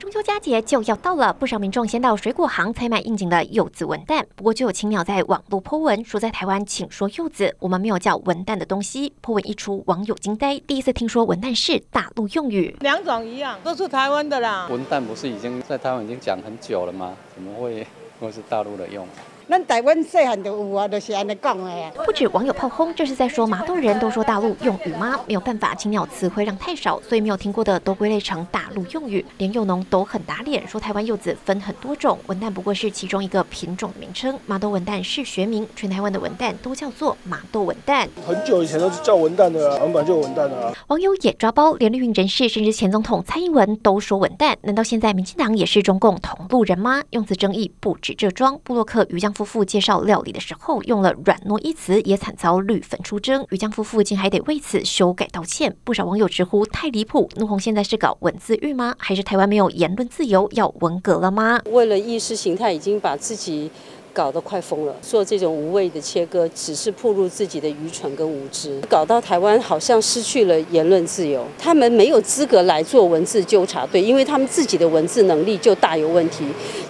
中秋佳节就要到了，不少民众先到水果行采买应景的柚子文旦。不过，就有青鸟在网络 po 文说，在台湾请说柚子，我们没有叫文旦的东西。po 文一出，网友惊呆，第一次听说文旦是大陆用语。两种一样，都是台湾的啦。文旦不是已经在台湾已经讲很久了吗？怎么会又是大陆的用？ 咱台湾细汉就有啊，就是安尼讲的呀。不止网友炮轰，这是在说麻豆人都说大陆用语吗？没有办法，青鸟词汇量太少，所以没有听过的都归类成大陆用语。连柚农都很打脸，说台湾柚子分很多种，文旦不过是其中一个品种的名称。麻豆文旦是学名，全台湾的文旦都叫做麻豆文旦。很久以前都是叫文旦的啊，原本就文旦的啊。网友也抓包，连绿营人士甚至前总统蔡英文都说文旦，难道现在民进党也是中共同路人吗？用词争议不止这桩，部落客于将。 夫妇介绍料理的时候用了“软糯”一词，也惨遭绿粉出征。于将夫妇竟还得为此修改道歉，不少网友直呼太离谱！怒红现在是搞文字狱吗？还是台湾没有言论自由，要文革了吗？为了意识形态，已经把自己搞得快疯了。做这种无谓的切割，只是暴露自己的愚蠢跟无知，搞到台湾好像失去了言论自由。他们没有资格来做文字纠察队，因为他们自己的文字能力就大有问题。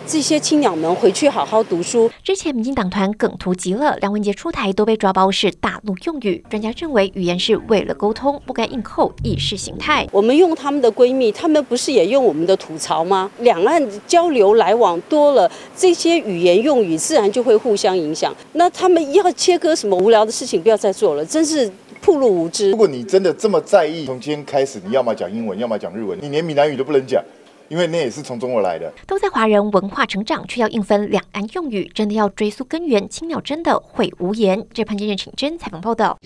这些青鸟们回去好好读书。之前民进党团梗图极了，梁文杰出台都被抓包是大陆用语。专家认为，语言是为了沟通，不该硬扣意识形态。我们用他们的闺蜜，他们不是也用我们的吐槽吗？两岸交流来往多了，这些语言用语自然就会互相影响。那他们要切割什么无聊的事情，不要再做了，真是。 暴露无知。如果你真的这么在意，从今天开始，你要么讲英文，要么讲日文，你连闽南语都不能讲，因为那也是从中国来的。都在华人文化成长，却要硬分两岸用语，真的要追溯根源，青鸟真的会无言。这潘金任、请真采访报道。